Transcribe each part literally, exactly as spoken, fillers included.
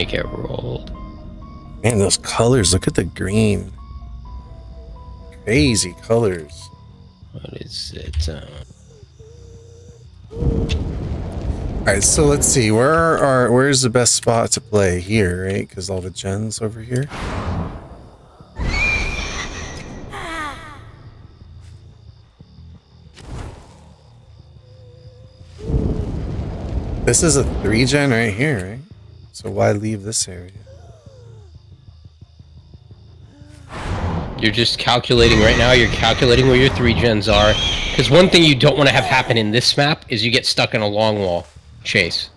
they get rolled. Man, those colors. Look at the green. Crazy colors. What is it? Um... Alright, so let's see. Where are our, where's the best spot to play here, right? Because all the gens over here. This is a three gen right here, right? So why leave this area? You're just calculating right now. You're calculating where your three gens are. Because one thing you don't want to have happen in this map is you get stuck in a long wall chase.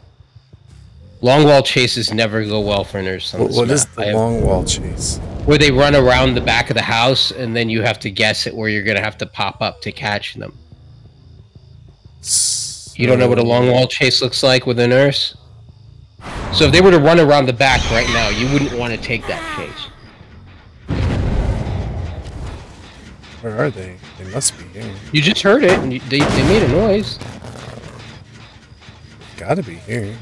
Long wall chases never go well for Nurse. What, what is the I long have, wall chase? Where they run around the back of the house and then you have to guess at where you're going to have to pop up to catch them. It's You don't know what a long wall chase looks like with a Nurse? So if they were to run around the back right now, you wouldn't want to take that chase. Where are they? They must be here. You just heard it, and you, they, they made a noise. Gotta be here.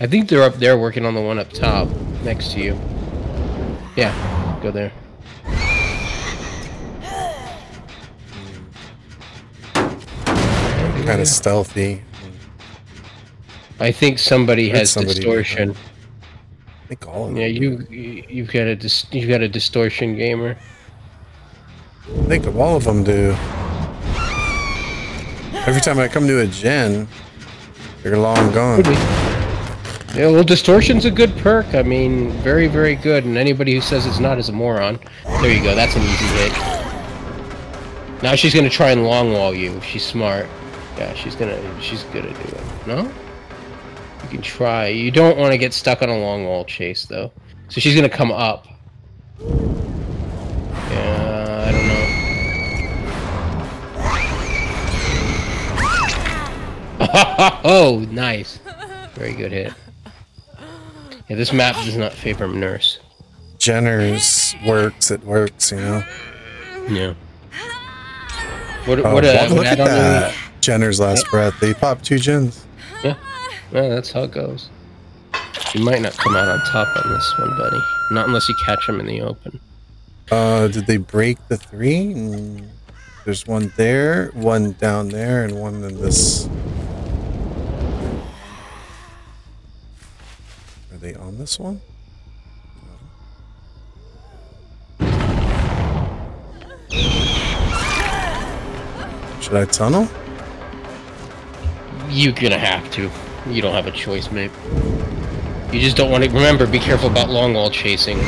I think they're up there working on the one up top, next to you. Yeah, go there. Kind of stealthy. I think somebody has somebody distortion. I think all of them. Yeah, you, you you've got a dis you've got a distortion, gamer. I think all of them do. Every time I come to a gen, they're long gone. Yeah, well, distortion's a good perk. I mean, very very good. And anybody who says it's not is a moron. There you go. That's an easy hit. Now she's gonna try and long wall you. If she's smart. Yeah, she's gonna, she's gonna do it. No? You can try. You don't want to get stuck on a long wall chase, though. So she's gonna come up. Yeah, I don't know. Oh, nice. Very good hit. Yeah, this map does not favor Nurse. Jenner's works. It works, you know? Yeah. What, oh, what a, look at that. Know. Jenner's last breath. They popped two gens. Yeah. Well, that's how it goes. You might not come out on top on this one, buddy. Not unless you catch them in the open. Uh, did they break the three? There's one there, one down there, and one in this. Are they on this one? No. Should I tunnel? You're gonna have to. You don't have a choice, mate. You just don't want to. Remember, be careful about long wall chasing.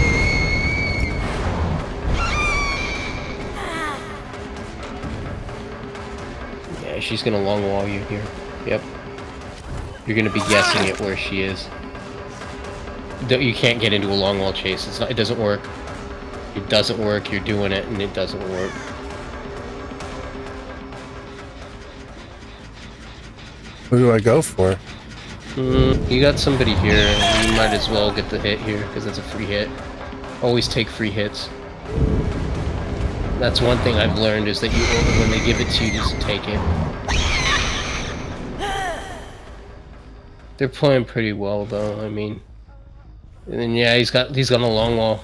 Yeah, she's gonna long wall you here. Yep. You're gonna be guessing at where she is. You can't get into a long wall chase. It's not. It doesn't work. It doesn't work. You're doing it, and it doesn't work. Who do I go for? Mm, you got somebody here, and you might as well get the hit here, because it's a free hit. Always take free hits. That's one thing I've learned, is that you, when they give it to you, just take it. They're playing pretty well, though, I mean. And then, yeah, he's got, he's got a long wall.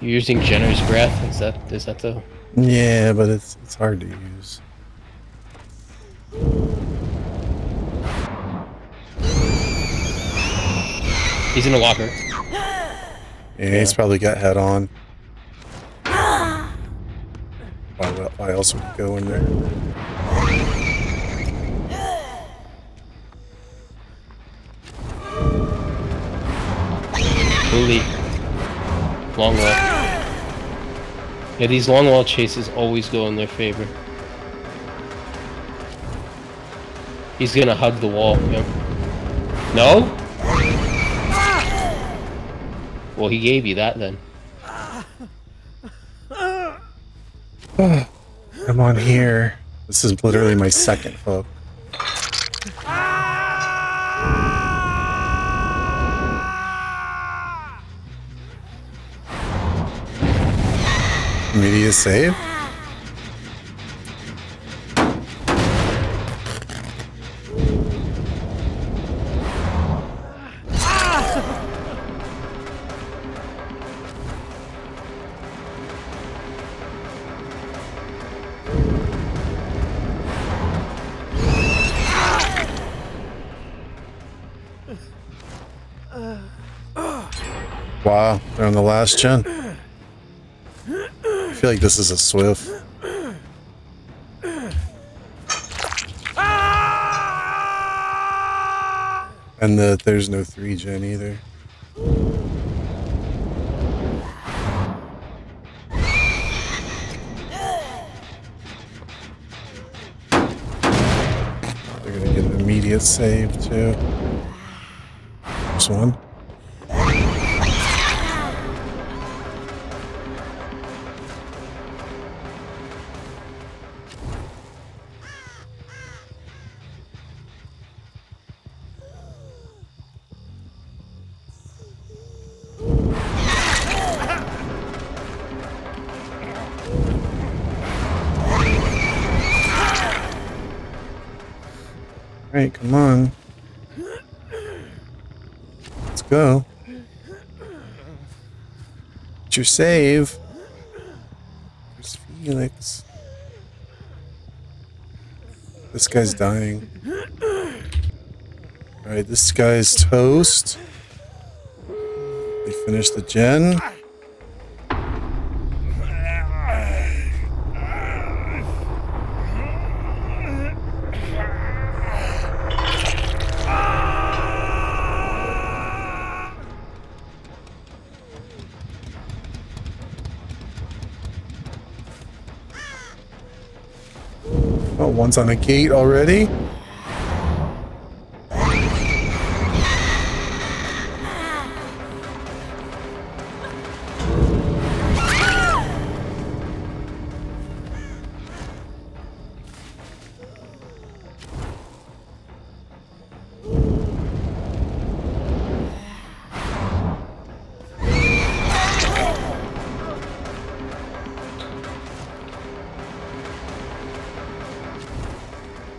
You're using Jenner's breath? Is that is that the? Yeah, but it's it's hard to use. He's in the locker. Yeah, yeah. He's probably got head on. Why, why else would he go in there? Holy. Long wall. Yeah, these long wall chases always go in their favor. He's gonna hug the wall. Yep. No? Well, he gave you that then. Come on here. This is literally my second hook. Media save? Wow, they're on the last gen. I feel like this is a swift. And the, there's no three gen either. They're gonna get an immediate save too. This one. Alright, come on. Let's go. It's your save. There's Felix. This guy's dying. Alright, this guy's toast. They finished the gen. One's on a gate already.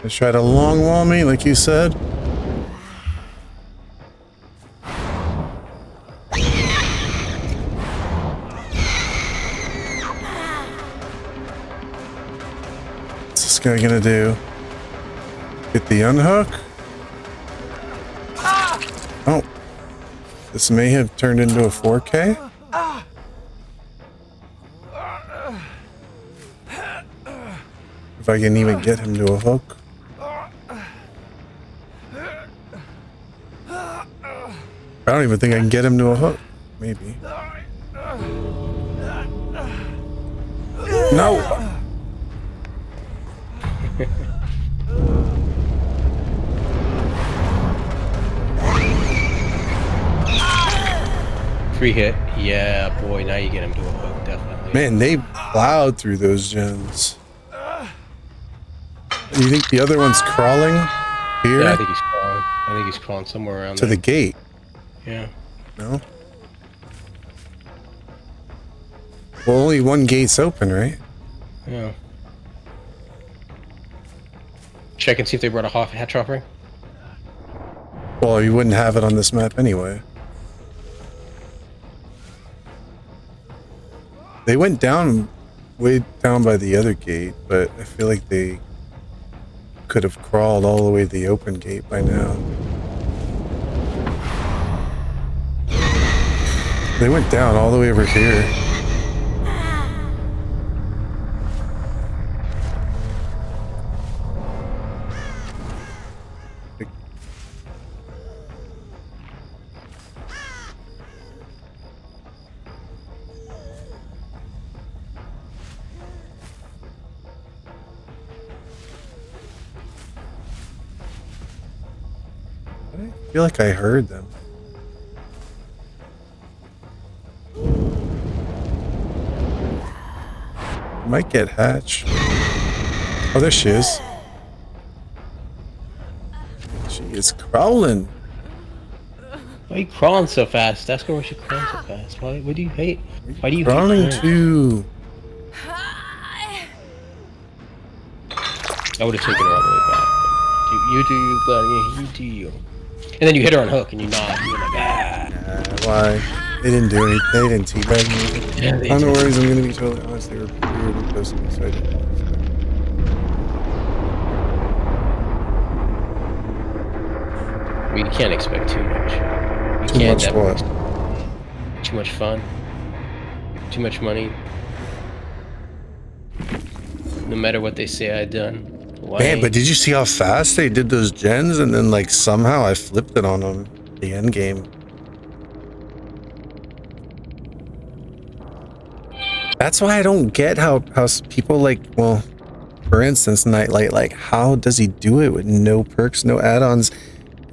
Let's try to long wall me, like you said. What's this guy gonna do? Get the unhook? Oh. This may have turned into a four K? If I can even get him to a hook. I don't even think I can get him to a hook. Maybe. No! Free hit. Yeah, boy, now you get him to a hook, definitely. Man, they plowed through those gens. You think the other one's crawling here? Yeah, I think he's crawling. I think he's crawling somewhere around to there. The gate. Yeah. No? Well, only one gate's open, right? Yeah. Check and see if they brought a hatch offering. Well, you wouldn't have it on this map anyway. They went down, way down by the other gate, but I feel like they could have crawled all the way to the open gate by now. They went down all the way over here. I feel like I heard them. Might get hatch. Oh, there she is. She is crawling. Why are you crawling so fast? That's where she crawls so fast. Why? What do you hate? Why do you crawling hate? Crawling too. I would have taken her all the way back. You, you do you, buddy. You do you. And then you hit her on hook and you nod. And you're like, ah. Uh, why? They didn't do anything. They didn't teabag me. Yeah, they I'm no worries. I'm gonna be totally honest. They were really close to me, so I didn't. You can't expect too much. You too can't much what? Too much fun. Too much money. No matter what they say I've done. Why? Man, but did you see how fast they did those gens? And then like somehow I flipped it on them. The end game. That's why I don't get how, how people like, well, for instance, Nightlight, like how does he do it with no perks, no add-ons?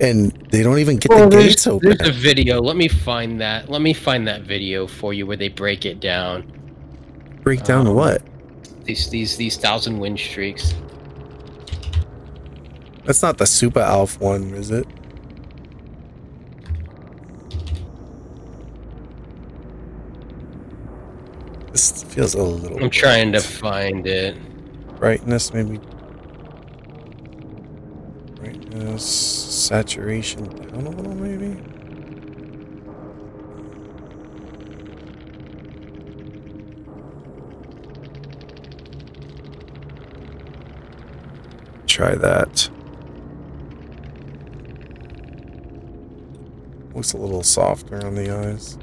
And they don't even get well, the there's, gates open. There's a video. Let me find that. Let me find that video for you where they break it down. Break down um, what? These these these thousand win streaks. That's not the Super Alf one, is it? This feels a little. I'm weird. Trying to find it. Brightness, maybe. Uh, saturation down a little, maybe. Try that. Looks a little softer on the eyes.